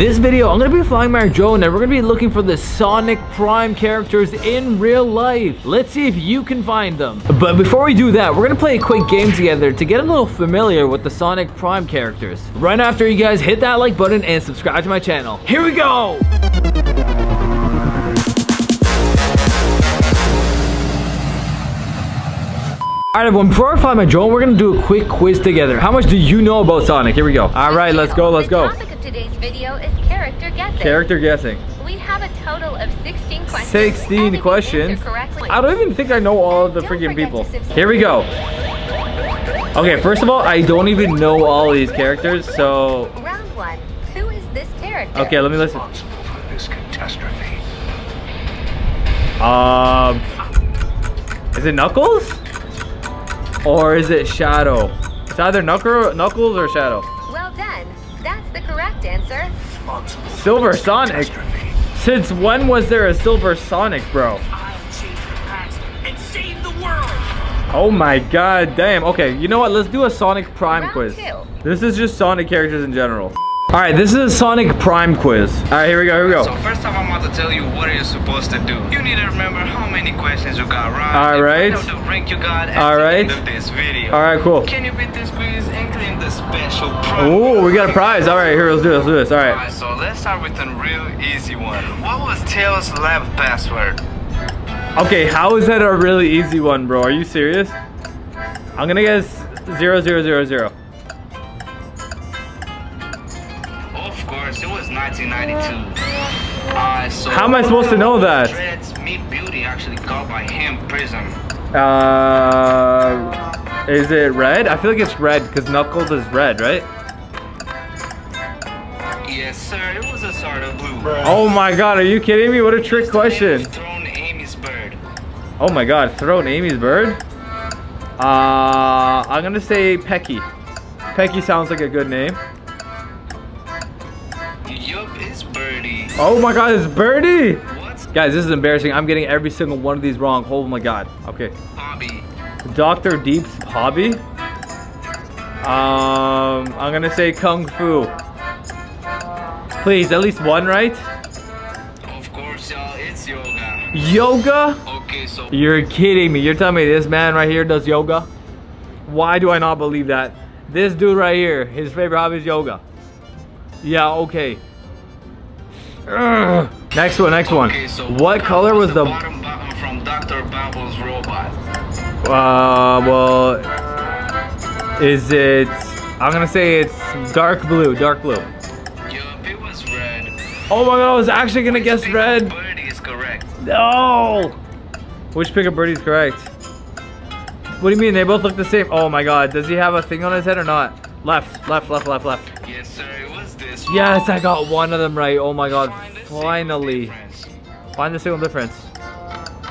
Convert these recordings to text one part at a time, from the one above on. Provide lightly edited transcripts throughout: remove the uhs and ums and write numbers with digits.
this video, I'm going to be flying my drone and we're going to be looking for the Sonic Prime characters in real life. Let's see if you can find them. But before we do that, we're going to play a quick game together to get a little familiar with the Sonic Prime characters. Right after you guys hit that like button and subscribe to my channel. Here we go! Alright everyone, before I find my drone, we're gonna do a quick quiz together. How much do you know about Sonic? Here we go. Alright, let's go, let's go. The topic of today's video is character guessing. Character guessing. We have a total of 16 questions. 16 questions? I don't even think I know all of the freaking people. Here we go. Okay, first of all, I don't even know all these characters, so... Round one, who is this character? Okay, let me listen. Is it Knuckles? Or is it Shadow? It's either Knuckles or Shadow. Well done. That's the correct answer. Silver Sonic? Since when was there a Silver Sonic, bro? I'll change the past and save the world. Oh my god, damn. Okay, you know what? Let's do a Sonic Prime quiz. Round two. This is just Sonic characters in general. Alright, this is a Sonic Prime quiz. Alright, here we go, here we go. So first off, I'm about to tell you what you're supposed to do. You need to remember how many questions you got right. Alright. Find out the rank you got at the end of this video. Alright, cool. Can you beat this quiz and claim the special prize? Ooh, we got a prize. Alright, here, let's do this, let's do this. Alright. Alright, so let's start with a real easy one. What was Tails' lab password? Okay, how is that a really easy one, bro? Are you serious? I'm gonna guess 0000. It was 1992. So how am I supposed to know that? Dreads Meet Beauty actually called by him Prism. Is it red? I feel like it's red because Knuckles is red, right? Yes, sir. It was a sort of blue. Bro. Oh my god, are you kidding me? What a trick question. Thrown Amy's bird. Oh my god, thrown Amy's bird? I'm gonna say Pecky. Pecky sounds like a good name. Oh my god, it's Birdie! What? Guys, this is embarrassing. I'm getting every single one of these wrong. Oh my god. Okay. Hobby. Dr. Deep's hobby? I'm gonna say Kung Fu. Please, at least one, right? Of course, y'all. It's yoga. Yoga? Okay, so... You're kidding me. You're telling me this man right here does yoga? Why do I not believe that? This dude right here, his favorite hobby is yoga. Yeah, okay. Ugh. Next one, next one. Okay, so what color was the bottom button from Dr. Babble's robot? Well, is it... I'm gonna say it's dark blue, dark blue. Yup, it was red. Oh my god, I was actually gonna guess red. Which pick of birdie is correct? No! Which pick of birdie is correct? What do you mean? They both look the same. Oh my god, does he have a thing on his head or not? Left, left, left, left, left. Yes, sir. Yes, I got one of them right. Oh my god, finally. Find the single difference.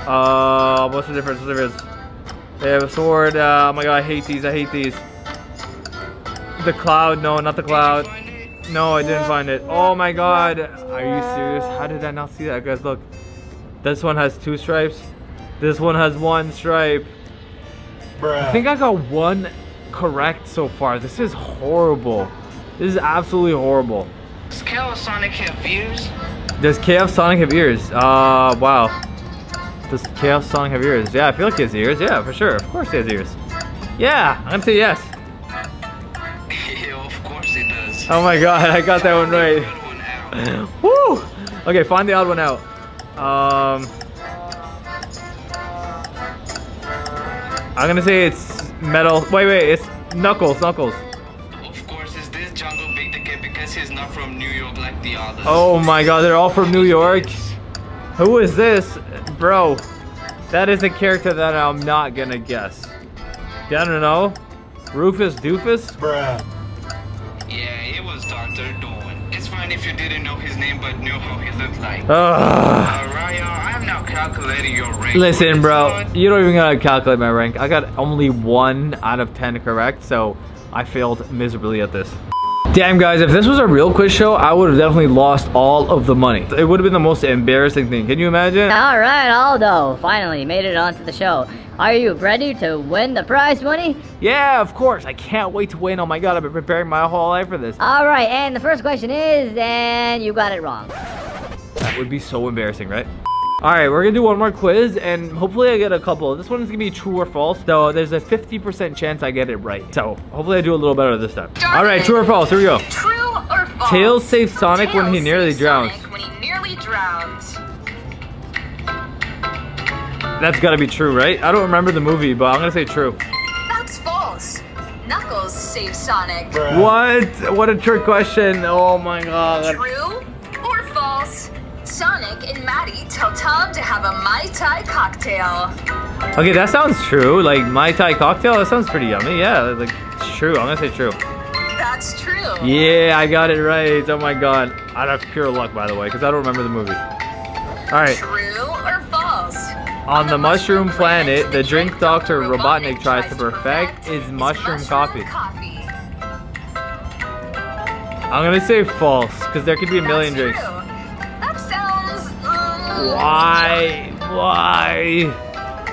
What's the difference? What's the difference? They have a sword. Oh my god, I hate these. I hate these. The cloud. No, not the cloud. No, I didn't find it. Oh my god. Are you serious? How did I not see that? Guys, look. This one has two stripes. This one has one stripe. Bruh. I think I got one correct so far. This is horrible. This is absolutely horrible. Does Chaos Sonic have ears? Does Chaos Sonic have ears? Wow. Does Chaos Sonic have ears? Yeah, I feel like he has ears. Yeah, for sure. Of course he has ears. Yeah, I'm gonna say yes. Yeah, of course he does. Oh my god, I got that one right. Woo! Okay, find the odd one out. I'm gonna say it's metal. Wait, it's Knuckles, Knuckles. Oh my god, they're all from New York. Who is this? Bro, that is a character that I'm not gonna guess. I don't know. Rufus Doofus? Bruh. Yeah, it was Dr. Doom. It's fine if you didn't know his name but knew how he looked like. Ryan, I'm now calculating your rank. Listen, bro, you don't even gotta calculate my rank. I got only 1 out of 10 correct, so I failed miserably at this. Damn guys, if this was a real quiz show, I would have definitely lost all of the money. It would have been the most embarrassing thing. Can you imagine? All right, Aldo, finally made it onto the show. Are you ready to win the prize money? Yeah, of course. I can't wait to win. Oh my God, I've been preparing my whole life for this. All right, and the first question is, and you got it wrong. That would be so embarrassing, right? All right, we're gonna do one more quiz and hopefully I get a couple. This one's gonna be true or false, though there's a 50% chance I get it right. So hopefully I do a little better this time. Darn. All right, true or false, here we go. True or false? Tails saved Sonic when he nearly drowns. That's gotta be true, right? I don't remember the movie, but I'm gonna say true. That's false. Knuckles saved Sonic. What? What a trick question. Oh my God. True or false? Sonic and Maddie tell Tom to have a Mai Tai cocktail. Okay, that sounds true. Like Mai Tai cocktail, that sounds pretty yummy. Yeah, like it's true. I'm gonna say true. That's true. Yeah, I got it right. Oh my God. Out of pure luck, by the way, because I don't remember the movie. All right. True or false? On the mushroom planet, the drink Dr. Robotnik tries to perfect is mushroom coffee. I'm gonna say false, because there could be a million drinks. That sounds... Why?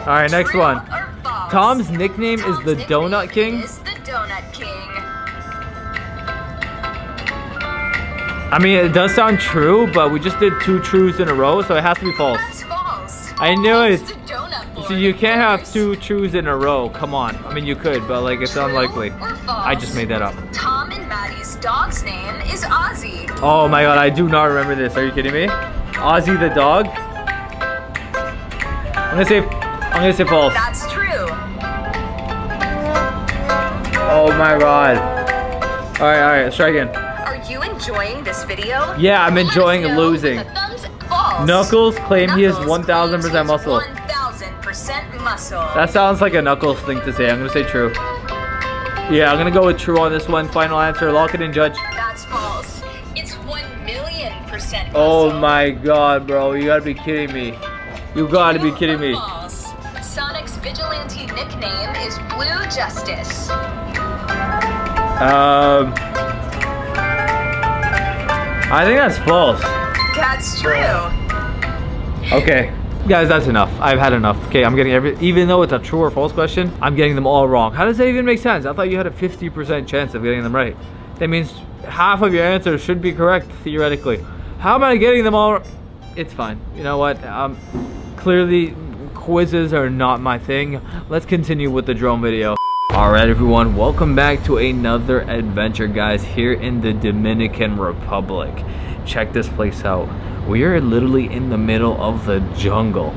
All right, next one. Tom's nickname is the Donut King. I mean, it does sound true, but we just did two trues in a row, so it has to be false. I knew it. So you can't have two trues in a row. Come on. I mean, you could, but like it's true unlikely. I just made that up. Tom and Maddie's dog's name is Ozzy. Oh my God, I do not remember this. Are you kidding me? Ozzy the dog? I'm gonna say false. That's true. Oh my God. All right, let's try again. Are you enjoying this video? Yeah, I'm enjoying losing. Knuckles claims he is 1000% muscle. 1000% muscle. That sounds like a Knuckles thing to say. I'm gonna say true. Yeah, I'm gonna go with true on this one. Final answer. Lock it in, judge. That's false. It's 1,000,000% muscle. Oh my God, bro. You gotta be kidding me. You gotta be kidding me. False. Sonic's vigilante nickname is Blue Justice. I think that's false. That's true. Okay, guys, that's enough. I've had enough. Okay, I'm getting even though it's a true or false question, I'm getting them all wrong. How does that even make sense? I thought you had a 50% chance of getting them right. That means half of your answers should be correct, theoretically. How am I getting them all? It's fine. You know what? Clearly, quizzes are not my thing. Let's continue with the drone video. Alright everyone, welcome back to another adventure, guys, here in the Dominican Republic. Check this place out. We are literally in the middle of the jungle.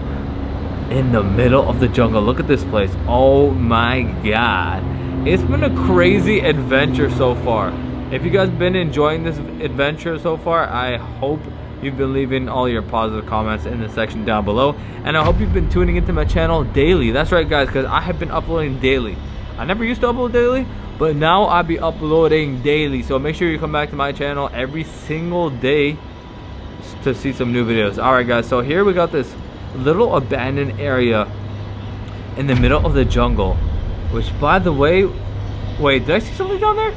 In the middle of the jungle. Look at this place. Oh my God. It's been a crazy adventure so far. If you guys have been enjoying this adventure so far, I hope you've been leaving all your positive comments in the section down below. And I hope you've been tuning into my channel daily. That's right, guys, because I have been uploading daily. I never used to upload daily, but now I'll be uploading daily. So make sure you come back to my channel every single day to see some new videos. All right, guys, so here we got this little abandoned area in the middle of the jungle, which by the way, wait, did I see something down there?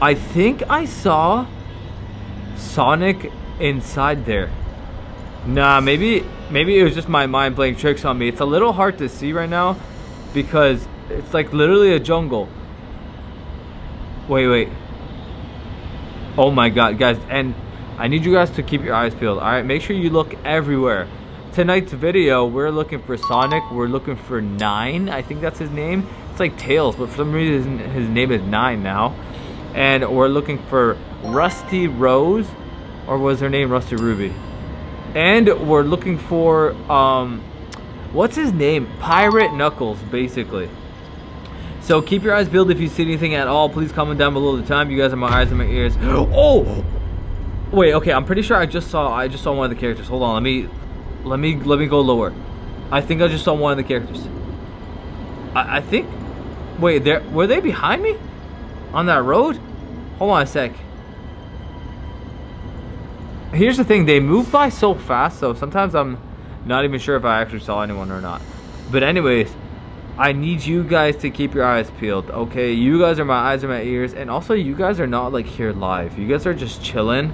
I think I saw Sonic inside there. Nah, maybe it was just my mind playing tricks on me. It's a little hard to see right now because it's like literally a jungle. Wait. Oh my God, guys. And I need you guys to keep your eyes peeled. All right, make sure you look everywhere. Tonight's video, we're looking for Sonic. We're looking for Nine. I think that's his name. It's like Tails, but for some reason, his name is Nine now. And we're looking for Rusty Rose, or was her name Rusty Ruby? And we're looking for, what's his name? Pirate Knuckles, basically. So keep your eyes peeled if you see anything at all. Please comment down below the time. You guys are my eyes and my ears. Oh! Wait, okay, I'm pretty sure I just saw one of the characters. Hold on, let me go lower. I think I just saw one of the characters. I think, wait, were they behind me? On that road? Hold on a sec. Here's the thing, they move by so fast, so sometimes I'm not even sure if I actually saw anyone or not. But anyways, I need you guys to keep your eyes peeled, okay? You guys are my eyes and my ears, and also you guys are not like here live. You guys are just chilling,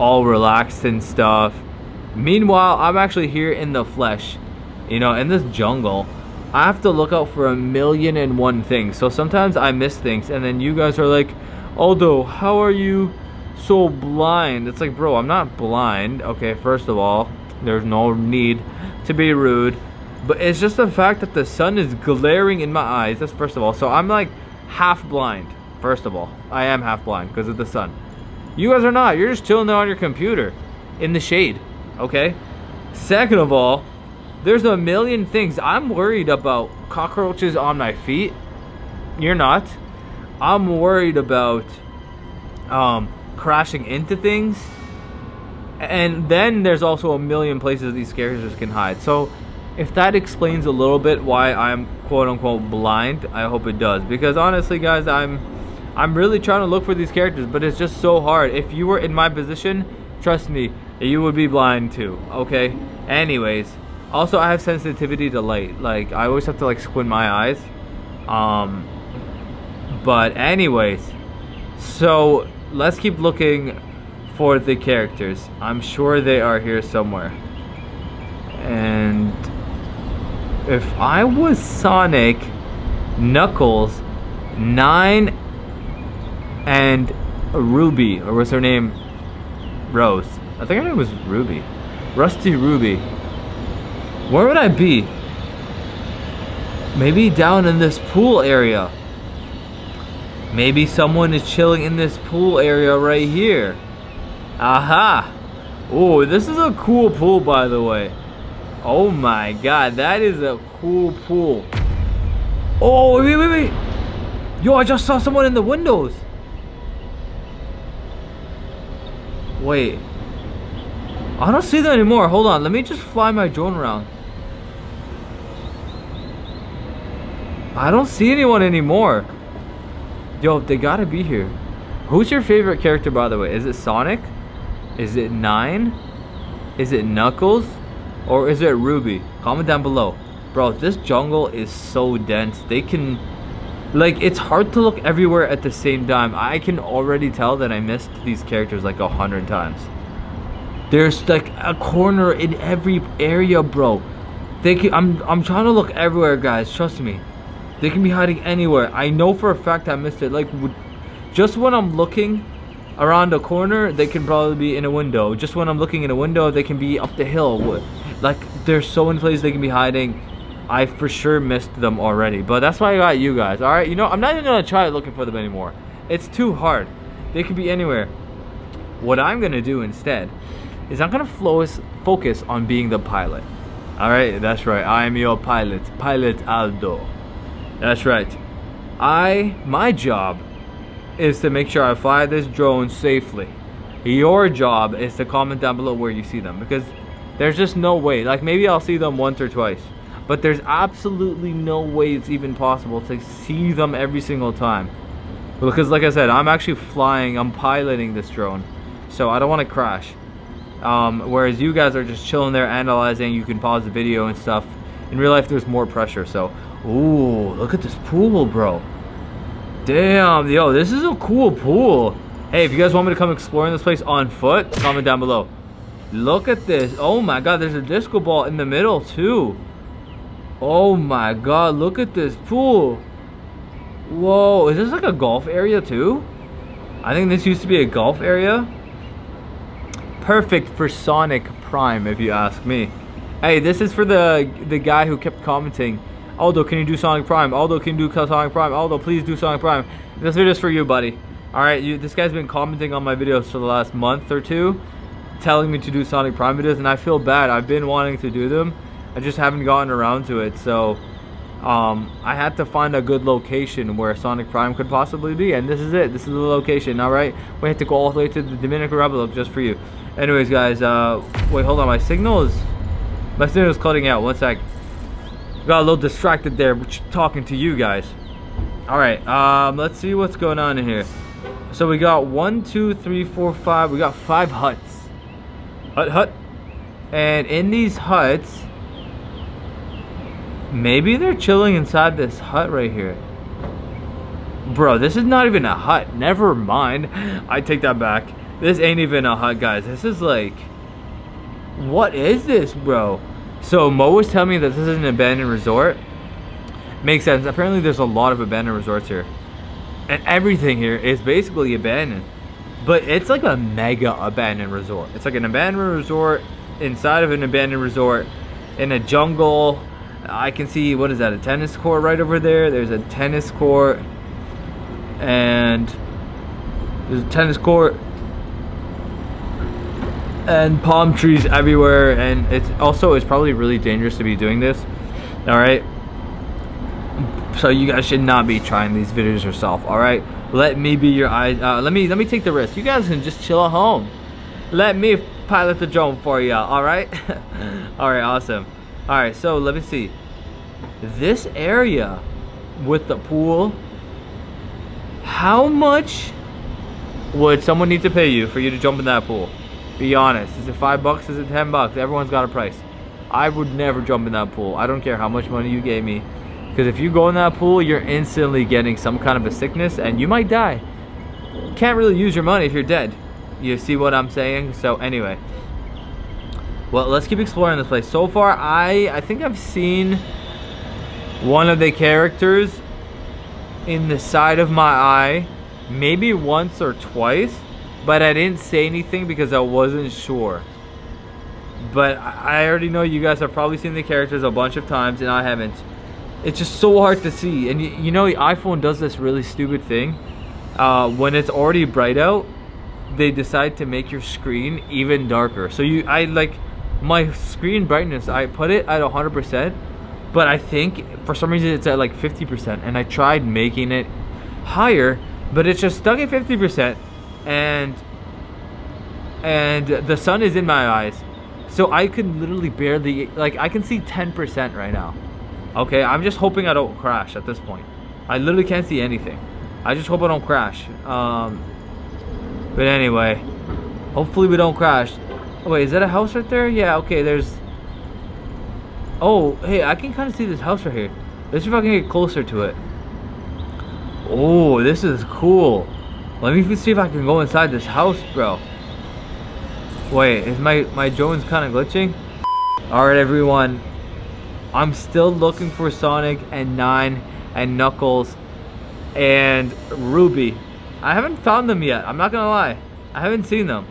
all relaxed and stuff. Meanwhile, I'm actually here in the flesh, you know, in this jungle. I have to look out for 1,000,001 things. So sometimes I miss things, and then you guys are like, Aldo, how are you so blind? It's like, bro, I'm not blind. Okay, first of all, there's no need to be rude. But it's just the fact that the sun is glaring in my eyes. That's first of all. So I'm like half blind, first of all. I am half blind because of the sun. You guys are not. You're just chilling there on your computer in the shade, okay? Second of all, there's 1,000,000 things. I'm worried about cockroaches on my feet. You're not. I'm worried about crashing into things. And then there's also 1,000,000 places these characters can hide. So if that explains a little bit why I'm quote-unquote blind, I hope it does. Because honestly, guys, I'm really trying to look for these characters, but it's just so hard. If you were in my position, trust me, you would be blind too, okay? Anyways, also I have sensitivity to light. Like, I always have to like squint my eyes. But anyways, so let's keep looking for the characters. I'm sure they are here somewhere. And if I was Sonic, Knuckles, Nine, and Ruby, or what's her name? Rose. I think her name was Ruby. Rusty Ruby. Where would I be? Maybe down in this pool area. Maybe someone is chilling in this pool area right here. Aha! Oh, this is a cool pool, by the way. Oh my god, that is a cool pool. Oh, wait, wait, wait. Yo, I just saw someone in the windows. Wait. I don't see them anymore. Hold on, let me just fly my drone around. I don't see anyone anymore. Yo, they gotta be here. Who's your favorite character, by the way? Is it Sonic? Is it Nine? Is it Knuckles? Or is it Ruby? Comment down below. Bro, this jungle is so dense. They can, like, it's hard to look everywhere at the same time. I can already tell that I missed these characters like 100 times. There's like a corner in every area, bro. They can, I'm trying to look everywhere, guys. Trust me. They can be hiding anywhere. I know for a fact I missed it. Like, just when I'm looking around a corner, they can probably be in a window. Just when I'm looking in a window, they can be up the hill. Like, there's so many places they can be hiding. I for sure missed them already, but that's why I got you guys. All right, you know, I'm not even gonna try looking for them anymore. It's too hard. They could be anywhere. What I'm gonna do instead is I'm gonna focus on being the pilot. All right, that's right, I am your pilot, Pilot Aldo. That's right. My job is to make sure I fly this drone safely. Your job is to comment down below where you see them, because there's just no way. Like, maybe I'll see them once or twice, but there's absolutely no way it's even possible to see them every single time. Because like I said, I'm actually flying, I'm piloting this drone. So I don't want to crash. Whereas you guys are just chilling there, analyzing, you can pause the video and stuff. In real life, there's more pressure, so. Ooh, look at this pool, bro. Damn, yo, this is a cool pool. Hey, if you guys want me to come exploring this place on foot, comment down below. Look at this. Oh my god, there's a disco ball in the middle too. Oh my god, look at this pool. Whoa, is this like a golf area too? I think this used to be a golf area. Perfect for Sonic Prime, if you ask me. Hey, this is for the guy who kept commenting, Aldo, can you do Sonic Prime? Aldo, can you do Sonic Prime? Aldo, please do Sonic Prime. This video's for you, buddy. Alright, this guy's been commenting on my videos for the last month or two, telling me to do Sonic Prime videos, and I feel bad. I've been wanting to do them, I just haven't gotten around to it. So I had to find a good location where Sonic Prime could possibly be, and this is it. This is the location. All right, we have to go all the way to the Dominican Republic just for you. Anyways, guys, wait, hold on, my signal is cutting out. One sec, got a little distracted there talking to you guys. All right, let's see what's going on in here. So we got 1, 2, 3, 4, 5. We got 5 huts. Hut, and in these huts Maybe they're chilling inside this hut right here. Bro, this is not even a hut. Never mind. I take that back. This ain't even a hut, guys. This is like... what is this, bro? So Mo was telling me that this is an abandoned resort. Makes sense. Apparently there's a lot of abandoned resorts here. And everything here is basically abandoned. But it's like a mega abandoned resort. It's like an abandoned resort inside of an abandoned resort in a jungle. I can see, what is that, a tennis court right over there? There's a tennis court. And there's a tennis court. And palm trees everywhere. And it's also, it's probably really dangerous to be doing this. Alright? So you guys should not be trying these videos yourself. Alright? Let me be your eyes. Let me take the risk. You guys can just chill at home. Let me pilot the drone for you. Alright? Alright, awesome. Alright, so let me see. This area with the pool. How much would someone need to pay you for you to jump in that pool? Be honest. Is it $5? Is it $10? Everyone's got a price. I would never jump in that pool. I don't care how much money you gave me. Because if you go in that pool, you're instantly getting some kind of a sickness and you might die. Can't really use your money if you're dead. You see what I'm saying? So anyway. Well, let's keep exploring this place. So far, I think I've seen one of the characters in the side of my eye maybe once or twice, but I didn't say anything because I wasn't sure. But I already know you guys have probably seen the characters a bunch of times and I haven't. It's just so hard to see. And you know, the iPhone does this really stupid thing. When it's already bright out, they decide to make your screen even darker. So I like my screen brightness, I put it at 100%. But I think for some reason it's at like 50% and I tried making it higher, but it's just stuck at 50% and the sun is in my eyes. So I could literally barely, like I can see 10% right now. Okay, I'm just hoping I don't crash at this point. I literally can't see anything. I just hope I don't crash. But anyway, hopefully we don't crash. Oh, wait, is that a house right there? Yeah, okay, there's... oh, hey, I can kind of see this house right here. Let's see if I can get closer to it. Oh, this is cool. Let me see if I can go inside this house, bro. Wait, is my drone's kind of glitching? Alright, everyone. I'm still looking for Sonic and Nine and Knuckles and Ruby. I haven't found them yet. I'm not going to lie. I haven't seen them.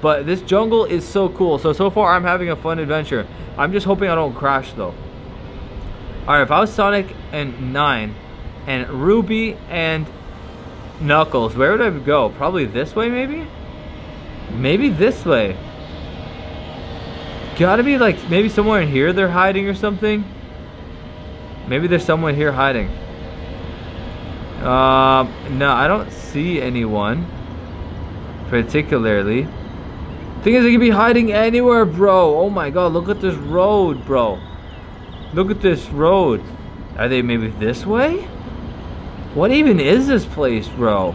But this jungle is so cool. So far, I'm having a fun adventure. I'm just hoping I don't crash, though. Alright, if I was Sonic and Nine and Ruby and Knuckles, where would I go? Probably this way, maybe? Maybe this way. Gotta be, like, maybe somewhere in here they're hiding or something. Maybe there's someone here hiding. No, I don't see anyone particularly. Thing is, they could be hiding anywhere, bro. Oh my god, look at this road, bro. Look at this road. Are they maybe this way? What even is this place, bro?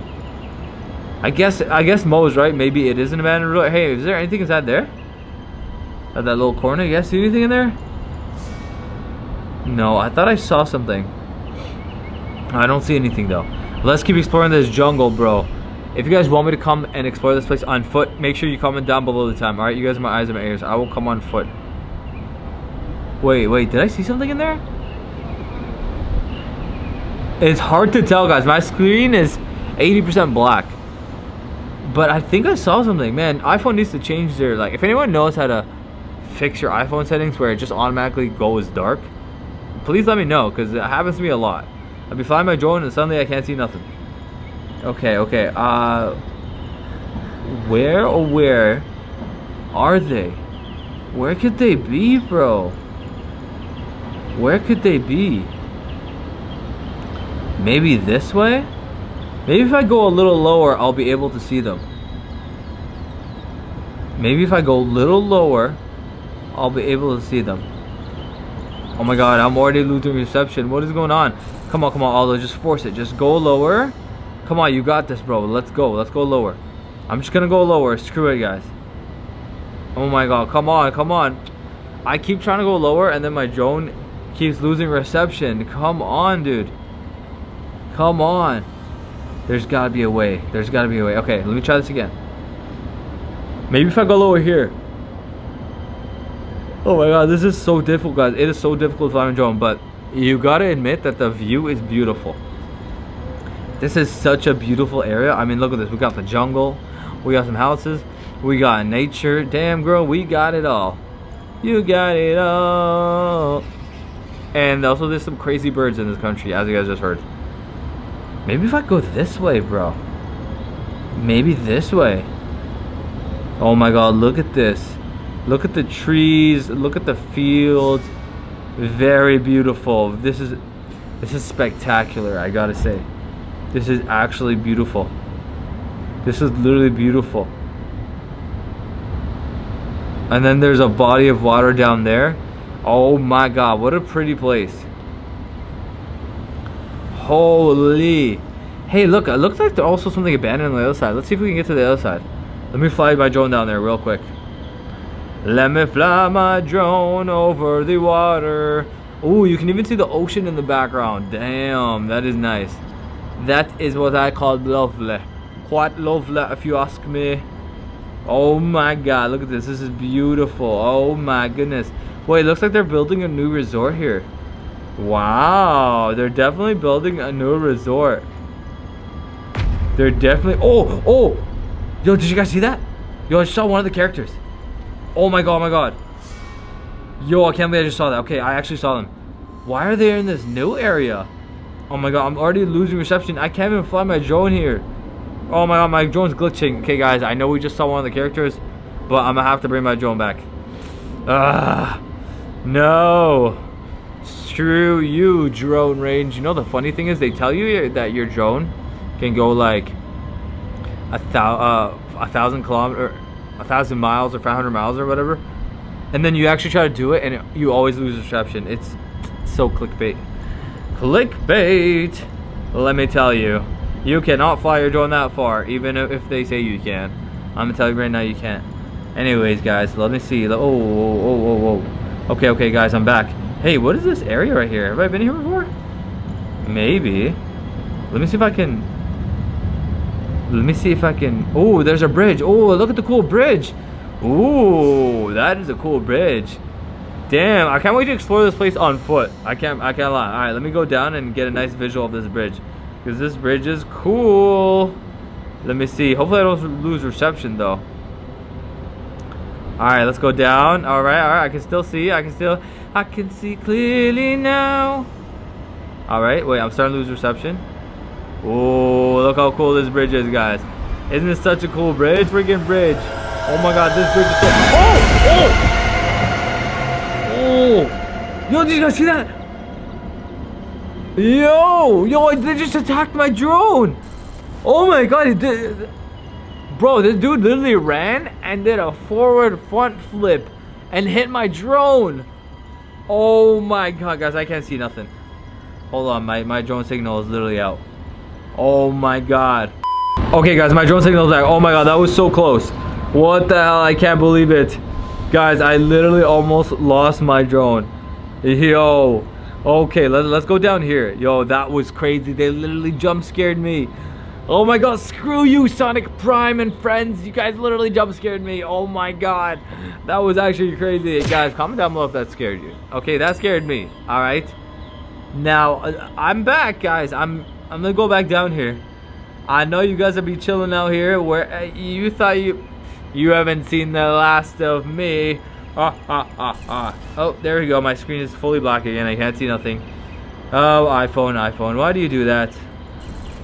I guess Mo's right. Maybe it is an abandoned road. Hey, is there anything inside there? At that little corner, you guys see anything in there? No, I thought I saw something. I don't see anything though. Let's keep exploring this jungle, bro. If you guys want me to come and explore this place on foot, make sure you comment down below the time. Alright, you guys are my eyes and my ears. I will come on foot. Wait, did I see something in there? It's hard to tell, guys. My screen is 80% black. But I think I saw something. Man, iPhone needs to change their... like, if anyone knows how to fix your iPhone settings where it just automatically goes dark, please let me know, because it happens to me a lot. I'll be flying my drone and suddenly I can't see nothing. Okay, where are they? Where could they be, bro? Where could they be? Maybe this way? Maybe if I go a little lower, I'll be able to see them. Maybe if I go a little lower, I'll be able to see them. Oh my god, I'm already losing reception. What is going on? Come on, Aldo, just force it. Just go lower. Come on, you got this, bro. Let's go lower. I'm just gonna go lower. Screw it, guys. Oh my god, come on. I keep trying to go lower and then my drone Keeps losing reception. Come on, dude. Come on. There's gotta be a way. There's gotta be a way. Okay, let me try this again. Maybe if I go lower here. Oh my god, this is so difficult, guys. It is so difficult to drone, but you gotta admit that the view is beautiful. This is such a beautiful area. I mean, look at this. We got the jungle. We got some houses. We got nature. Damn, girl, we got it all. You got it all. And also there's some crazy birds in this country, as you guys just heard. Maybe if I go this way, bro. Maybe this way. Oh my god, look at this. Look at the trees. Look at the fields. Very beautiful. This is spectacular, I gotta say. This is actually beautiful. This is literally beautiful. And then there's a body of water down there. Oh my god, what a pretty place. Holy. Hey, look, it looks like there's also something abandoned on the other side. Let's see if we can get to the other side. Let me fly my drone down there real quick. Let me fly my drone over the water. Ooh, you can even see the ocean in the background. Damn, that is nice. That is what I call lovely. Quite lovely, if you ask me. Oh my god, look at this. This is beautiful. Oh my goodness. Wait, it looks like they're building a new resort here. Wow, they're definitely building a new resort. They're definitely... Oh, oh! Yo, did you guys see that? Yo, I saw one of the characters. Oh my god, oh my god. Yo, I can't believe I just saw that. Okay, I actually saw them. Why are they in this new area? Oh my god, I'm already losing reception. I can't even fly my drone here. Oh my god, my drone's glitching. Okay, guys, I know we just saw one of the characters, but I'm gonna have to bring my drone back. Ah, no. Screw you, drone range. You know, the funny thing is they tell you that your drone can go like 1,000 miles or 500 miles or whatever. And then you actually try to do it and you always lose reception. It's so clickbait. Clickbait. Let me tell you. You cannot fly your drone that far, even if they say you can. I'm gonna tell you right now, you can't. Anyways, guys, let me see. Oh, oh, oh, oh, oh. Okay, okay, guys, I'm back. Hey, what is this area right here? Have I been here before? Maybe. Let me see if I can. Let me see if I can. Oh, there's a bridge. Oh, look at the cool bridge. Ooh, that is a cool bridge. Damn, I can't wait to explore this place on foot. I can't lie. All right, let me go down and get a nice visual of this bridge. Because this bridge is cool. Let me see. Hopefully I don't lose reception though. Alright, let's go down. Alright, I can still see. I can see clearly now. Alright, wait, I'm starting to lose reception. Oh, look how cool this bridge is, guys. Isn't this such a cool bridge? Freaking bridge. Oh my god, this bridge is so Oh! Yo, did you guys see that? Yo, they just attacked my drone. Oh my god, bro, this dude literally ran and did a forward front flip and hit my drone. Oh my god, guys, I can't see nothing. Hold on, my drone signal is literally out. Oh my god. Okay, guys, my drone signal is out. Oh my god, that was so close. What the hell, I can't believe it. Guys, I literally almost lost my drone. Yo. Okay, let's go down here. Yo, that was crazy. They literally jump scared me. Oh my god, screw you, Sonic Prime and friends. You guys literally jump scared me. Oh my god, that was actually crazy. Guys, comment down below if that scared you. Okay, that scared me. All right, now I'm back, guys. I'm gonna go back down here. I know you guys will be chilling out here where you thought you haven't seen the last of me. Oh, there we go. My screen is fully black again. I can't see nothing. Oh, iPhone. Why do you do that?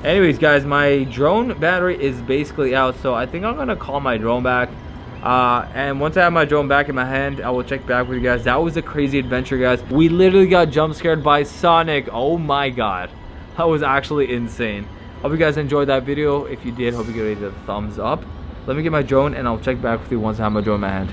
Anyways, guys, my drone battery is basically out, so I think I'm gonna call my drone back. And once I have my drone back in my hand, I will check back with you guys. That was a crazy adventure, guys. We literally got jump scared by Sonic. Oh my god, that was actually insane. Hope you guys enjoyed that video. If you did, hope you give it a thumbs up. Let me get my drone, and I'll check back with you once I have my drone in my hand.